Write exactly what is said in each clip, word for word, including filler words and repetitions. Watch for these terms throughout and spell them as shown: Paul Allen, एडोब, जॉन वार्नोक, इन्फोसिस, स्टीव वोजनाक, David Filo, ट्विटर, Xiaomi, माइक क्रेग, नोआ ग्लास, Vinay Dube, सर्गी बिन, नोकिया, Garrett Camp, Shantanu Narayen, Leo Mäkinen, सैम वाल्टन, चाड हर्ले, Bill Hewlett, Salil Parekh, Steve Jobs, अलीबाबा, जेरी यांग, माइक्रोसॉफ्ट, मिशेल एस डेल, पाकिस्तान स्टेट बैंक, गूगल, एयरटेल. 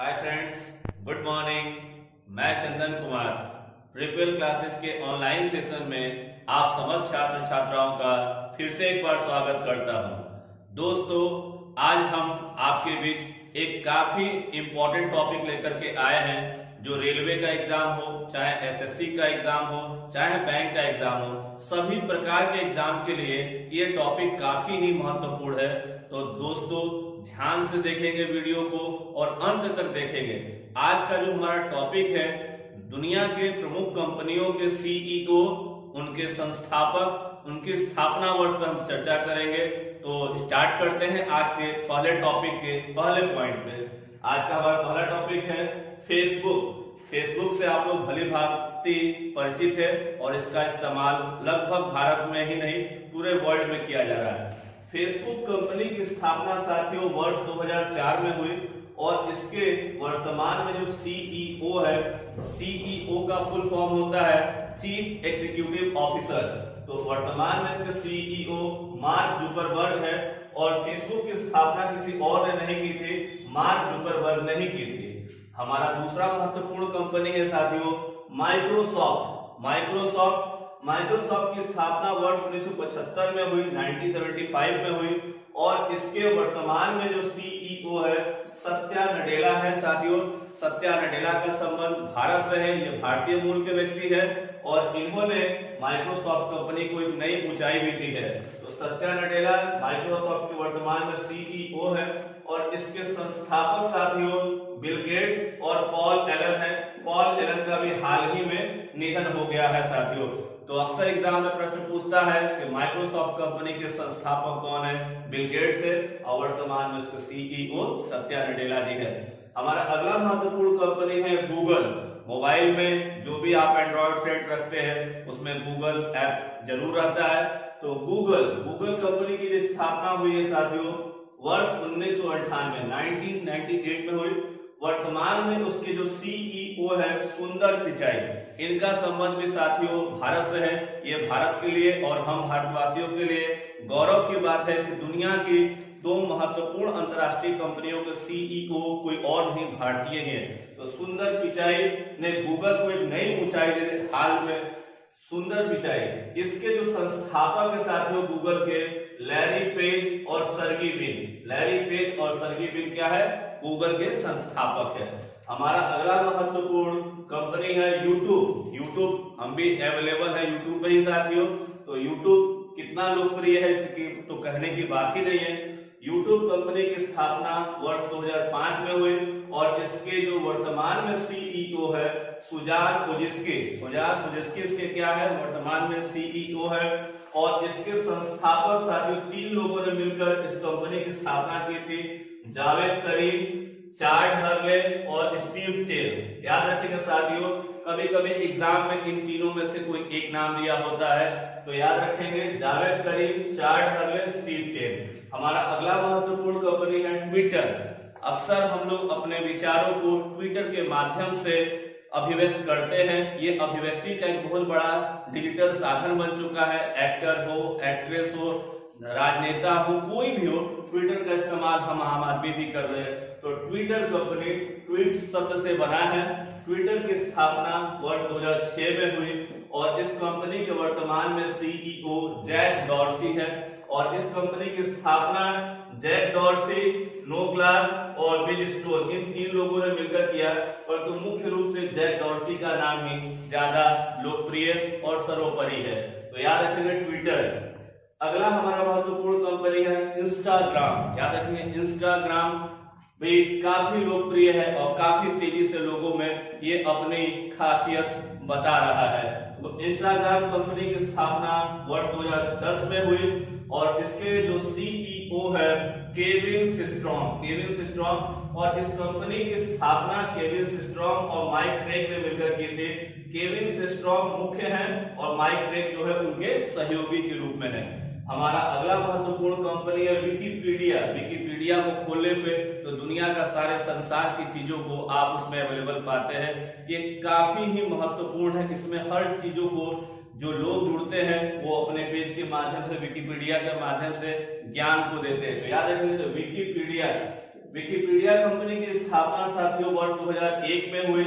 Hi friends, good morning. मैं Chandan Kumar. प्रेपवेल classes के online session में आप समस्त छात्र छात्राओं का फिर से एक बार स्वागत करता हूं। दोस्तों, आज हम आपके बीच एक काफी इम्पोर्टेंट टॉपिक लेकर के आए हैं, जो रेलवे का एग्जाम हो, चाहे एसएससी का एग्जाम हो, चाहे बैंक का एग्जाम हो, सभी प्रकार के एग्जाम के लिए ये टॉपिक काफी ही महत्वपूर्ण है। तो दोस्तों, ध्यान से देखेंगे वीडियो को और अंत तक देखेंगे। आज का जो हमारा टॉपिक है, दुनिया के प्रमुख कंपनियों के सीईओ, उनके संस्थापक, उनकी स्थापना वर्ष पर हम चर्चा करेंगे। तो स्टार्ट करते हैं आज के पहले टॉपिक के पहले पॉइंट पे। आज का हमारा पहला टॉपिक है फेसबुक। फेसबुक से आप लोग भली भांति परिचित है और इसका इस्तेमाल लगभग भारत में ही नहीं पूरे वर्ल्ड में किया जा रहा है। फेसबुक कंपनी की स्थापना साथियों वर्ष दो हज़ार चार में हुई और इसके वर्तमान में जो सीईओ है, सीईओ का फुल फॉर्म होता है चीफ एग्जीक्यूटिव ऑफिसर। तो वर्तमान में इसके सीईओ मार्क जुकरबर्ग है और फेसबुक की स्थापना किसी और ने नहीं की थी, मार्क जुकरबर्ग ने ही की थी। हमारा दूसरा महत्वपूर्ण कंपनी है साथियों माइक्रोसॉफ्ट। माइक्रोसॉफ्ट माइक्रोसॉफ्ट की स्थापना वर्ष उन्नीस सौ पचहत्तर में हुई, उन्नीस सौ पचहत्तर में हुई और इसके वर्तमान में जो सीईओ है सत्या नडेला है साथियों। सत्या नडेला का संबंध भारत से है, ये भारतीय मूल के व्यक्ति है और इन्होंने माइक्रोसॉफ्ट कंपनी को एक नई ऊंचाई भी दी है। तो सत्या नडेला माइक्रोसॉफ्ट के वर्तमान में सीईओ है और इसके संस्थापक साथियों बिल गेट्स और पॉल एलन है। पॉल एलन का भी हाल ही में निधन हो गया है साथियों। तो अक्सर एग्जाम में प्रश्न पूछता है कि माइक्रोसॉफ्ट कंपनी के संस्थापक कौन है, बिल गेट्स है और वर्तमान में उसके सीईओ सत्या नडेला जी है। हमारा अगला महत्वपूर्ण कंपनी है गूगल। मोबाइल में जो भी आप एंड्रॉइड सेट रखते हैं उसमें गूगल ऐप जरूर रहता है। तो गूगल गूगल कंपनी की जो स्थापना हुई है साथियों वर्ष उन्नीस सौ अंठानवे नाइनटीन नाइनटी एट में हुई। वर्तमान में उसके जो सीईओ है सुंदर पिचाई। इनका संबंध भी साथियों भारत से है, ये भारत के लिए और हम भारतवासियों के लिए गौरव की बात है कि दुनिया की दो महत्वपूर्ण अंतरराष्ट्रीय कंपनियों के सीईओ कोई और नहीं भारतीय हैं। तो सुंदर पिचाई ने गूगल को एक नई ऊंचाई दी। हाल में सुंदर पिचाई, इसके जो संस्थापक है साथियों गूगल के लैरी पेज और सर्गी बिन। लैरी पेज और सर्गी बिन क्या है, गूगल के संस्थापक है। हमारा अगला महत्वपूर्ण कंपनी है यूट्यूब। यूट्यूब हम भी अवेलेबल है यूट्यूब पे ही साथियों। तो यूट्यूब कितना लोकप्रिय है इसकी तो कहने की बात ही नहीं है। यूट्यूब कंपनी की स्थापना वर्ष दो हज़ार पाँच में हुई और इसके जो वर्तमान में सीईओ है सुजाय कुजिस्की। सुजाय कुजिस्की इसके क्या है, वर्तमान में सीईओ है और इसके संस्थापक साथियों तीन लोगों ने मिलकर इस कंपनी की स्थापना की थी, जावेद करीम, चाड हर्ले और स्टीव चेन। याद रखिएगा साथियों, कभी कभी एग्जाम में इन तीनों में से कोई एक नाम लिया होता है, तो याद रखेंगे Jawed Karim, चाड हर्ले, Steve Chen. हमारा अगला महत्वपूर्ण कंपनी है ट्विटर। अक्सर हम लोग अपने विचारों को ट्विटर के माध्यम से अभिव्यक्त करते हैं। ये अभिव्यक्ति का एक बहुत बड़ा डिजिटल साधन बन चुका है। एक्टर हो, एक्ट्रेस हो, राजनेता हो, कोई भी हो, ट्विटर का इस्तेमाल हम आम आदमी भी कर रहे हैं। तो ट्विटर कंपनी ट्वीट शब्द से बना है। ट्विटर की स्थापना वर्ष दो हज़ार छह में हुई और इस कंपनी के वर्तमान में सीईओ जैक डॉर्सी है और इस कंपनी की स्थापना जैक डॉर्सी, नोआ ग्लास और बिल स्ट्रिंगर इन तीन लोगों ने मिलकर किया, परंतु तो मुख्य रूप से जैक डॉर्सी का नाम ही ज्यादा लोकप्रिय और सर्वोपरि है। तो याद रखेंगे ट्विटर। अगला हमारा महत्वपूर्ण कंपनी है इंस्टाग्राम। याद रखिए इंस्टाग्राम भी काफी लोकप्रिय है और काफी तेजी से लोगों में ये अपनी खासियत बता रहा है। तो इंस्टाग्राम कंपनी की स्थापना वर्ष दो हज़ार दस में हुई और इसके जो सीईओ है केविन सिस्ट्रॉम। केविन सिस्ट्रॉम और इस कंपनी की स्थापना केविन सिस्ट्रॉम और माइक क्रेग ने मिलकर की थी। केविन सिस्ट्रॉम मुख्य हैं और माइक क्रेग जो है उनके सहयोगी के रूप में है। हमारा अगला महत्वपूर्ण कंपनी है विकिपीडिया। विकिपीडिया को खोलने पे तो दुनिया का सारे संसार की चीजों को आप उसमें अवेलेबल पाते हैं। ये काफी ही महत्वपूर्ण है। इसमें हर चीजों को जो लोग ढूंढते हैं वो अपने पेज के माध्यम से विकिपीडिया के माध्यम से ज्ञान को देते हैं। तो याद रखेंगे तो विकिपीडिया विकिपीडिया कंपनी की स्थापना साथियों वर्ष दो हज़ार एक में हुई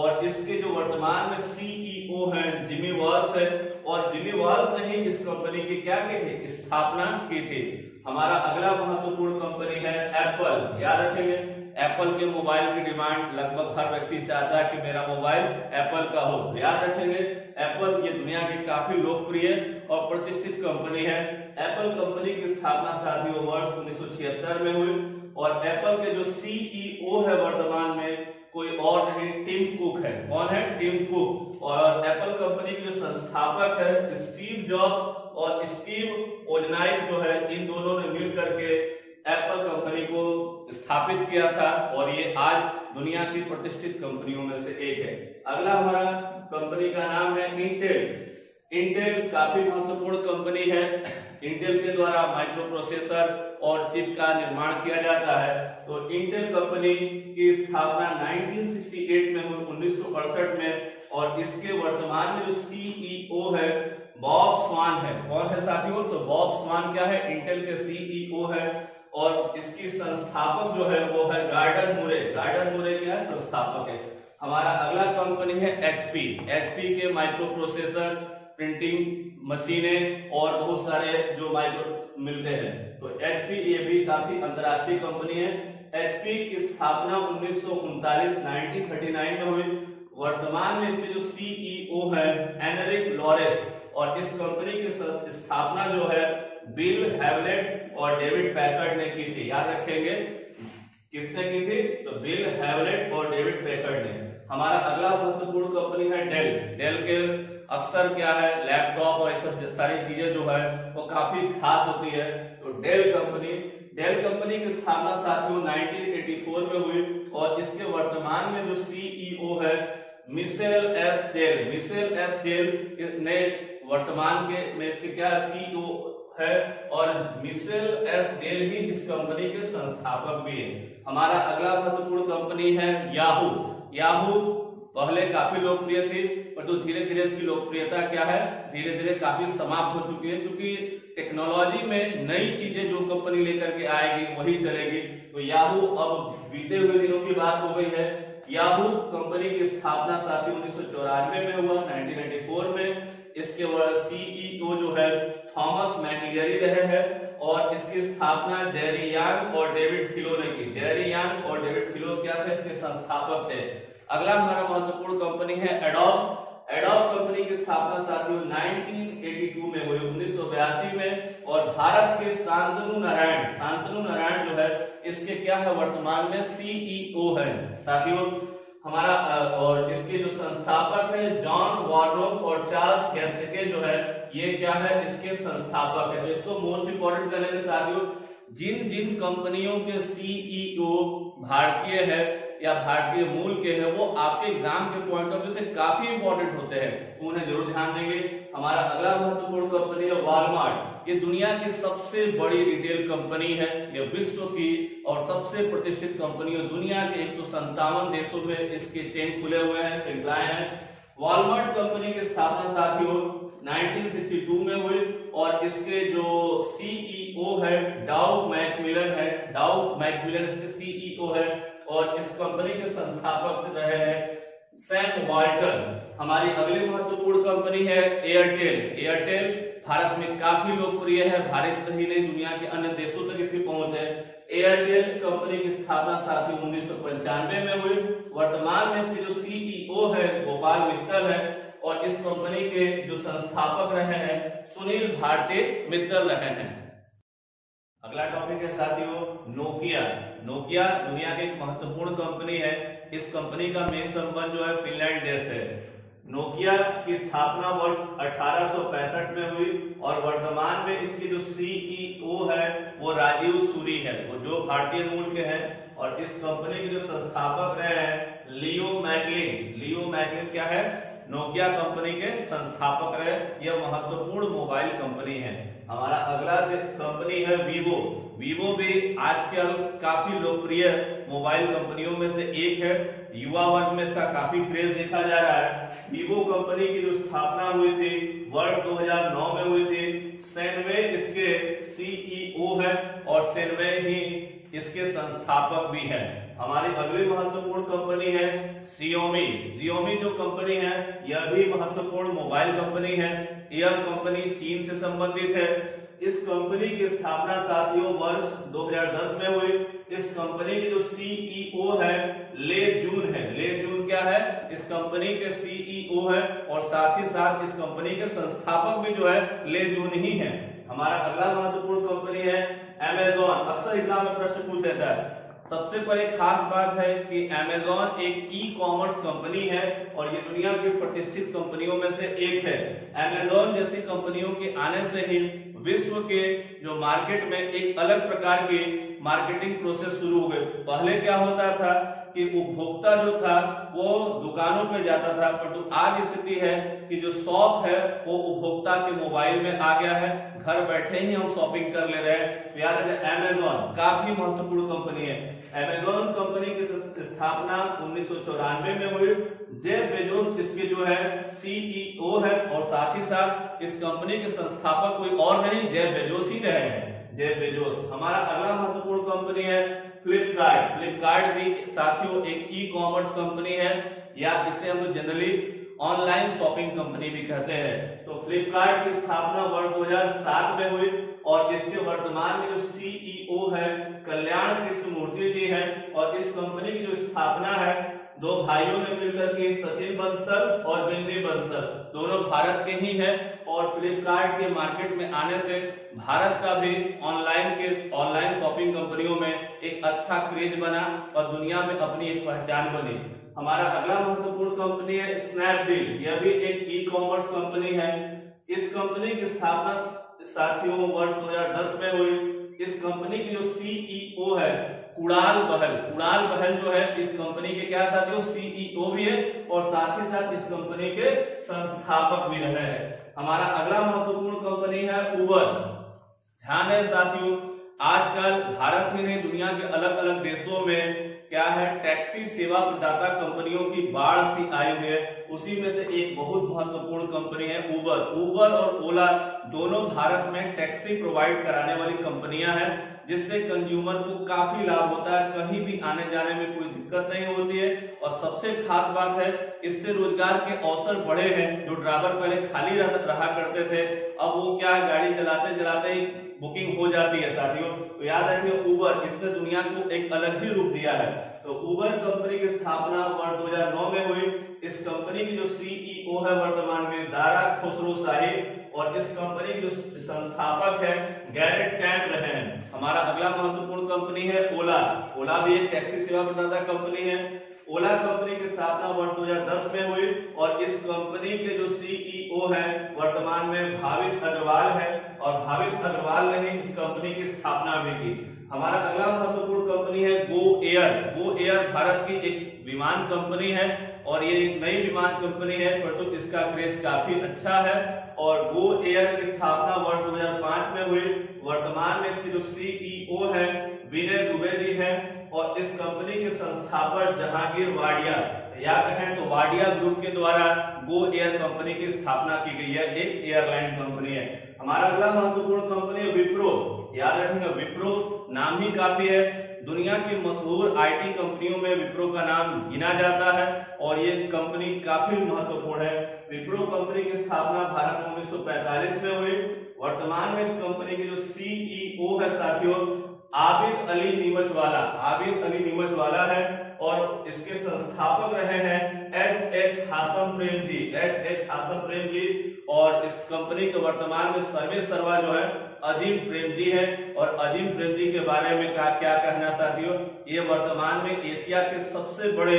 और इसके जो वर्तमान में सीईओ हैं जिमी वेल्स है और जिमी वेल्स ने ही इस कंपनी की क्या की थी, स्थापना की थी। हमारा अगला महत्वपूर्ण कंपनी है एप्पल। याद रखेंगे एप्पल के मोबाइल की डिमांड लगभग हर व्यक्ति चाहता है कि मेरा मोबाइल एप्पल का हो। याद रखेंगे एप्पल ये दुनिया की काफी लोकप्रिय और प्रतिष्ठित कंपनी है। एप्पल कंपनी की स्थापना साथियों वर्ष उन्नीस सौ छिहत्तर में हुई और एप्पल के जो सीईओ है वर्तमान में कोई और नहीं टिम कुक है। कौन है? Tim Cook. और एप्पल कंपनी के जो संस्थापक है स्टीव जॉब्स और स्टीव वोजनाक जो है, इन दोनों ने मिल करके एप्पल कंपनी को स्थापित किया था और ये आज दुनिया की प्रतिष्ठित कंपनियों में से एक है। अगला हमारा कंपनी का नाम है इंटेल। इंटेल काफी महत्वपूर्ण कंपनी है। इंटेल के द्वारा माइक्रो प्रोसेसर और चिप का निर्माण किया जाता है। तो इंटेल कंपनी की स्थापना उन्नीस सौ अड़सठ में हुई उन्नीस सौ अड़सठ में और इसके वर्तमान में जो सीईओ है बॉब स्वान है। कौन है साथियों? तो बॉब स्वान क्या है? इंटेल के सीईओ है और इसकी संस्थापक जो है वो है गॉर्डन मूरे। गॉर्डन मूरे क्या है? संस्थापक है। हमारा अगला कंपनी है एचपी। एचपी के माइक्रो प्रोसेसर, प्रिंटिंग मशीनें और बहुत सारे जो माइक्रो मिलते हैं। तो एचपी ये भी काफी अंतरराष्ट्रीय कंपनी है। एचपी की स्थापना उन्नीस सौ उनतालीस उन्नीस सौ उनतालीस में हुई। वर्तमान में इसके जो सीईओ है एनरिक लॉरेस और इस कंपनी की स्थापना जो है बिल हेवलेट और डेविड पैकर्ड ने की थी। याद रखेंगे किसने की थी? तो बिल हेवलेट और डेविड पैकर्ड ने। हमारा अगला महत्वपूर्ण कंपनी है डेल। डेल के अक्सर क्या है, लैपटॉप और ये सब सारी चीजें जो है वो काफी खास होती है। तो डेल कंपनी डेल कंपनी की स्थापना साथियों उन्नीस सौ चौरासी में हुई और इसके वर्तमान में जो सीईओ है मिशेल एस डेल। मिशेल एस डेल ने वर्तमान के में इसके क्या सीईओ है और मिशेल एस डेल ही इस कंपनी के संस्थापक भी है। हमारा अगला महत्वपूर्ण कंपनी है याहू। याहू पहले काफी लोकप्रिय थी पर तो धीरे धीरे इसकी लोकप्रियता क्या है, धीरे धीरे काफी समाप्त हो चुकी है क्योंकि टेक्नोलॉजी में नई चीजें जो कंपनी लेकर के आएगी वही चलेगी। तो याहू अब बीते हुए दिनों की बात हो गई है। याहू कंपनी की स्थापना साथियों उन्नीस सौ चौरानवे में हुआ उन्नीस सौ चौरानवे में। इसके सीईओ जो है थॉमस मैकलियरी रहे हैं और इसकी स्थापना जेरी यांग और डेविड फिलो ने की। जेरी यांग और डेविड फिलो क्या थे? इसके संस्थापक थे। अगला हमारा महत्वपूर्ण कंपनी है एडोब। एडोब कंपनी की स्थापना साथियों उन्नीस सौ बयासी में हुई उन्नीस सौ बयासी में और भारत के शांतनु नारायण शांतनु नारायण जो है इसके क्या है वर्तमान में सीईओ है साथियों। हमारा और इसके जो संस्थापक है जॉन वार्नोक और चार्ल्स गैस्के जो है ये क्या है इसके संस्थापक है। तो इसको मोस्ट इंपोर्टेंट करेंगे साथियों। जिन जिन कंपनियों के सीईओ भारतीय है या भारतीय मूल के हैं वो आपके एग्जाम के पॉइंट ऑफ व्यू से काफी इंपॉर्टेंट होते हैं, उन्हें जरूर ध्यान देंगे। हमारा अगला महत्वपूर्ण कंपनी है वालमार्ट। ये दुनिया की सबसे बड़ी रिटेल कंपनी है। ये विश्व की और सबसे प्रतिष्ठित कंपनी है। दुनिया के एक सौ संतावन देशों में इसके चेन खुले हुए हैं, श्रृंखलाएं हैं। वालमार्ट कंपनी की स्थापना साथियों उन्नीस सौ बासठ में हुई और इसके जो सीईओ है डॉग मैकमिलन है। डॉग मैकमिलन इसके सीईओ है और इस कंपनी के संस्थापक रहे हैं सैम वाल्टन। हमारी अगली महत्वपूर्ण कंपनी है एयरटेल। एयरटेल भारत में काफी लोकप्रिय है, भारत ही नहीं दुनिया के अन्य देशों तक इसकी पहुंच है। एयरटेल कंपनी की स्थापना साथियों उन्नीस सौ पंचानवे में हुई। वर्तमान में इसके जो सीईओ है गोपाल मित्तल है और इस कंपनी के जो संस्थापक रहे हैं सुनील भारती मित्तल रहे हैं। अगला टॉपिक है साथियों नोकिया। नोकिया दुनिया की एक महत्वपूर्ण कंपनी है। इस कंपनी का मेन संबंध जो है फिनलैंड देश है। नोकिया की स्थापना वर्ष अठारह सौ पैंसठ में हुई और वर्तमान में इसके जो सीईओ है वो राजीव सूरी है, वो जो भारतीय मूल के हैं और इस कंपनी के जो संस्थापक रहे हैं लियो मैकलिन। लियो मैकलिन क्या है? नोकिया कंपनी के संस्थापक रहे। यह महत्वपूर्ण मोबाइल कंपनी है। हमारा अगला कंपनी है वीवो। वीवो भी आजकल काफी लोकप्रिय मोबाइल कंपनियों में से एक है। युवा वर्ग में इसका काफी क्रेज देखा जा रहा है। वीवो कंपनी की जो स्थापना हुई थी वर्ष दो हज़ार नौ में हुई थी। शेनवे इसके सीईओ है और शेनवे ही इसके संस्थापक भी हैं। हमारी अगली महत्वपूर्ण कंपनी है Xiaomi। Xiaomi जो कंपनी है यह भी महत्वपूर्ण मोबाइल कंपनी है। यह कंपनी चीन से संबंधित है। इस कंपनी की स्थापना साथियों वर्ष दो हज़ार दस में हुई। इस कंपनी के जो सीईओ है ले जून है। ले जून क्या है? इस कंपनी के सीईओ है और साथ ही साथ इस कंपनी के संस्थापक भी जो है ले जून ही है। हमारा अगला महत्वपूर्ण कंपनी है Amazon। अक्सर एग्जाम में प्रश्न पूछ लेता है। सबसे पहले खास बात है कि Amazon एक ई कॉमर्स कंपनी है और ये दुनिया की प्रतिष्ठित कंपनियों में से एक है। Amazon जैसी कंपनियों के आने से ही विश्व के जो मार्केट में एक अलग प्रकार की मार्केटिंग प्रोसेस शुरू हो गई। पहले क्या होता था कि उपभोक्ता जो था वो दुकानों पे जाता था, परंतु आज स्थिति है कि जो शॉप है वो उपभोक्ता के मोबाइल में आ गया है। घर बैठे ही हम शॉपिंग कर ले रहे हैं। याद रखें Amazon काफी महत्वपूर्ण कंपनी है। Amazon कंपनी की स्थापना उन्नीस सौ चौरानवे में हुई। जेफ बेजोस इसके जो है सीईओ है और साथ ही साथ इस कंपनी के संस्थापक कोई और नहीं जेफ बेजोस ही रहे हैं। Jeff Bezos. हमारा अगला महत्वपूर्ण कंपनी है फ्लिपकार्ट। फ्लिपकार्ट भी साथियों एक ई कॉमर्स कंपनी है या इसे हम जनरली ऑनलाइन शॉपिंग कंपनी भी कहते हैं। तो फ्लिपकार्ट की स्थापना वर्ष दो हज़ार सात में हुई और इसके वर्तमान में जो सीईओ है कल्याण कृष्णमूर्ति जी है और इस कंपनी की जो स्थापना है दो भाइयों ने मिलकर के सचिन बंसल और बिंदी बंसल दोनों भारत के ही हैं और फ्लिपकार्ट के मार्केट में आने से भारत का भी ऑनलाइन के ऑनलाइन शॉपिंग कंपनियों में एक अच्छा क्रेज बना और दुनिया में अपनी एक पहचान बनी। हमारा अगला महत्वपूर्ण कंपनी है स्नैपडील। यह भी एक ई कॉमर्स कंपनी है। इस कंपनी की स्थापना साथियों वर्ष दो हज़ार दस में हुई। इस कंपनी की जो सीईओ है कुणाल बहल। कुणाल बहल जो है इस कंपनी के क्या साथियों सीईओ भी है और साथ ही साथ इस कंपनी के संस्थापक भी रहे हैं। हमारा अगला महत्वपूर्ण कंपनी है उबर। ध्यान है साथियों आजकल भारत ही नहीं दुनिया के अलग अलग देशों में क्या है टैक्सी सेवा प्रदाता कंपनियों की बाढ़ सी आई हुई है। उसी में से एक बहुत महत्वपूर्ण कंपनी है उबर। उबर और ओला दोनों भारत में टैक्सी प्रोवाइड कराने वाली कंपनियां हैं जिससे कंज्यूमर को काफी लाभ होता है। कहीं भी आने जाने में कोई दिक्कत नहीं होती है और सबसे खास बात है इससे रोजगार के अवसर बढ़े हैं। जो ड्राइवर पहले खाली रहा करते थे अब वो क्या गाड़ी चलाते चलाते ही बुकिंग हो जाती है साथियों। तो याद रखिए उबर इसने दुनिया को एक अलग ही रूप दिया है। तो उबर कंपनी की स्थापना वर्ष दो हज़ार नौ में हुई। इस कंपनी की जो सीईओ है वर्तमान में दारा खुसरो साहिब और इस कंपनी के जो संस्थापक है गैरेट कैंप रहे हैं। हमारा अगला महत्वपूर्ण कंपनी है ओला। ओला भी एक टैक्सी सेवा प्रदाता कंपनी है। ओला कंपनी की स्थापना वर्ष दो हज़ार दस में हुई और इस कंपनी के जो सीईओ है वर्तमान में भाविश अग्रवाल है और भाविश अग्रवाल ने ही इस कंपनी की स्थापना भी की। हमारा अगला महत्वपूर्ण कंपनी है Go Air. Go Air Bharat की एक विमान कंपनी है और ये एक नई विमान कंपनी है परंतु इसका क्रेज काफी अच्छा है और गो एयर की स्थापना वर्ष दो हज़ार पाँच में हुई। वर्तमान में इसके जो सीईओ है विनय दुबे जी है और इस कंपनी के संस्थापक जहांगीर वाडिया या कहें तो वाडिया ग्रुप के द्वारा गो एयर कंपनी की स्थापना की गई है। एक एयरलाइन कंपनी है। हमारा अगला महत्वपूर्ण कंपनी है विप्रो। याद रखेंगे विप्रो नाम ही काफी है। दुनिया की मशहूर आईटी कंपनियों में विप्रो का नाम गिना जाता है और ये कंपनी काफी महत्वपूर्ण है। विप्रो कंपनी की स्थापना भारत में उन्नीस सौ पैंतालीस में हुई। वर्तमान में इस कंपनी के जो सीईओ है साथियों आबिद अली नीमचवाला। आबिद अली नीमचवाला है और इसके संस्थापक रहे हैं एच एच हासम प्रेम जी। एच एच हासम प्रेम जी और इस कंपनी के वर्तमान में सर्वेसर्वा जो है अजीम प्रेम जी है और अजीम प्रेम जी के बारे में क्या क्या कहना साथियों ये वर्तमान में एशिया के सबसे बड़े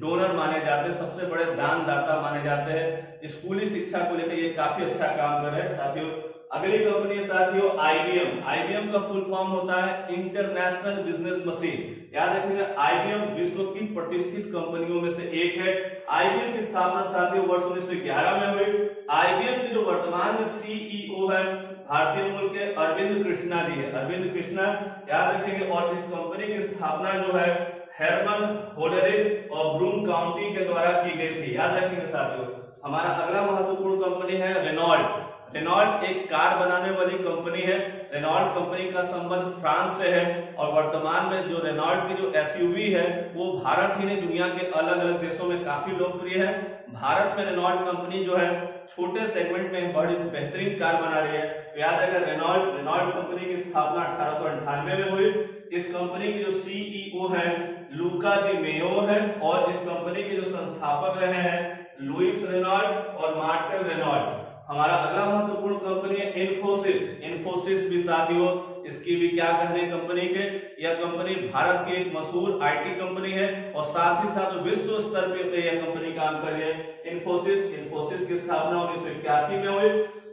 डोनर माने जाते हैं, सबसे बड़े दानदाता माने जाते हैं। स्कूली शिक्षा को लेकर ये काफी अच्छा काम कर रहे हैं साथियों। अगली कंपनी साथियों आईबीएम। आईबीएम का फुल फॉर्म होता है इंटरनेशनल बिजनेस मशीन। याद रखिएगा आईबीएम विश्व की प्रतिष्ठित कंपनियों में से एक है। आईबीएम की स्थापना साथियों वर्ष उन्नीस सौ ग्यारह में हुई। आईबीएम के जो वर्तमान में सीईओ है भारतीय मूल के अरविंद कृष्णा जी है। अरविंद कृष्णा याद रखेंगे और इस कंपनी की स्थापना जो है हेरमन होलरिज और ब्रूम काउंटी के द्वारा की गई थी। याद रखेंगे साथियों। हमारा अगला महत्वपूर्ण कंपनी है रेनॉल्ट। रेनॉल्ट एक कार बनाने वाली कंपनी है रेनॉल्ट कंपनी का संबंध फ्रांस से है और वर्तमान में जो रेनॉल्ट की जो एसयूवी है वो भारत ही नहीं दुनिया के अलग अलग देशों में काफी लोकप्रिय है। भारत में रेनॉल्ट कंपनी जो है छोटे सेगमेंट में बड़ी बेहतरीन कार बना रही है। तो याद रखिए रेनॉल्ट रेनॉल्ट कंपनी की स्थापना अठारह सौ अंठानवे में हुई। इस कंपनी के जो सीईओ है लुका दी मेयो है और इस कंपनी के जो संस्थापक रहे हैं लुइस रेनॉल्ट और मार्सेल रेनॉल्ट। हमारा अगला महत्वपूर्ण कंपनी है इन्फोसिस। इन्फोसिस भी साथियों इसकी भी क्या कहने कंपनी के, यह कंपनी भारत की एक मशहूर आईटी कंपनी है और साथ ही साथ विश्व स्तर पे यह कंपनी काम कर रही है। इन्फोसिस इन्फोसिस की स्थापना उन्नीस सौ इक्यासी में हुई।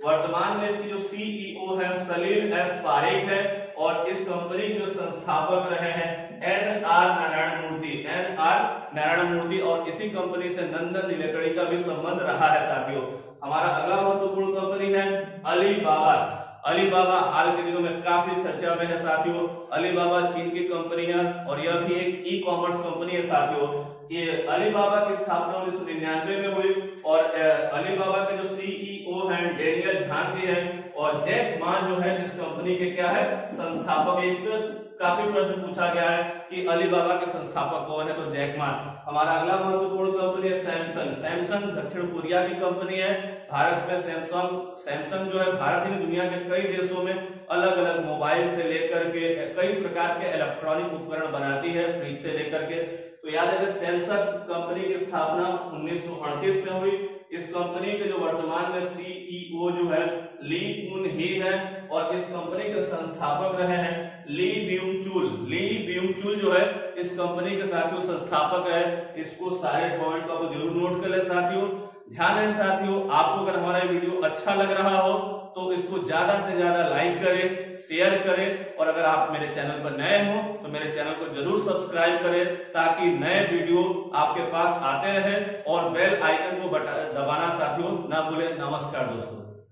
वर्तमान में इसकी जो सीईओ है सलील एस पारेख है और इस कंपनी के जो संस्थापक रहे हैं N R Narayana Murthy N R Narayana Murthy और इसी कंपनी से नंदन नीलेकणी का भी संबंध रहा है। साथियों हमारा अगला महत्वपूर्ण कंपनी है अलीबाबा। अलीबाबा हाल के दिनों में काफी चर्चा में है साथियों। अलीबाबा चीन की कंपनी है और यह भी एक ई कॉमर्स कंपनी है साथियों। ये अलीबाबा की स्थापना उन्नीस सौ निन्यानवे में हुई और अलीबाबा के जो सीईओ हैं डेनियल झांकी है और जैक मा जो है इस कंपनी के क्या है संस्थापक। इसमें काफी प्रश्न पूछा गया है कि अलीबाबा के संस्थापक कौन है तो जैक मा। हमारा अगला महत्वपूर्ण कंपनी है सैमसंग। सैमसंग दक्षिण कोरिया की कंपनी है। भारत में सैमसंग सैमसंग जो है भारत ही दुनिया के कई देशों में अलग अलग मोबाइल से लेकर के कई प्रकार के इलेक्ट्रॉनिक उपकरण बनाती है फ्रिज से लेकर के। तो याद है सैमसंग कंपनी की स्थापना उन्नीस सौ अड़तीस में हुई। इस कंपनी के जो वर्तमान में सीईओ जो है ली उन ही है और इस कंपनी के संस्थापक रहे हैं ली ब्यूंग चुल। ली ब्यूंग चुल जो है इस कंपनी के साथियों संस्थापक है। इसको सारे पॉइंट को आप जरूर नोट कर ले साथियों। ध्यान है साथियों आपको अगर हमारा वीडियो अच्छा लग रहा हो तो इसको ज्यादा से ज्यादा लाइक करें, शेयर करें और अगर आप मेरे चैनल पर नए हो तो मेरे चैनल को जरूर सब्सक्राइब करें ताकि नए वीडियो आपके पास आते रहे और बेल आइकन को दबाना साथियों ना भूलें। नमस्कार दोस्तों।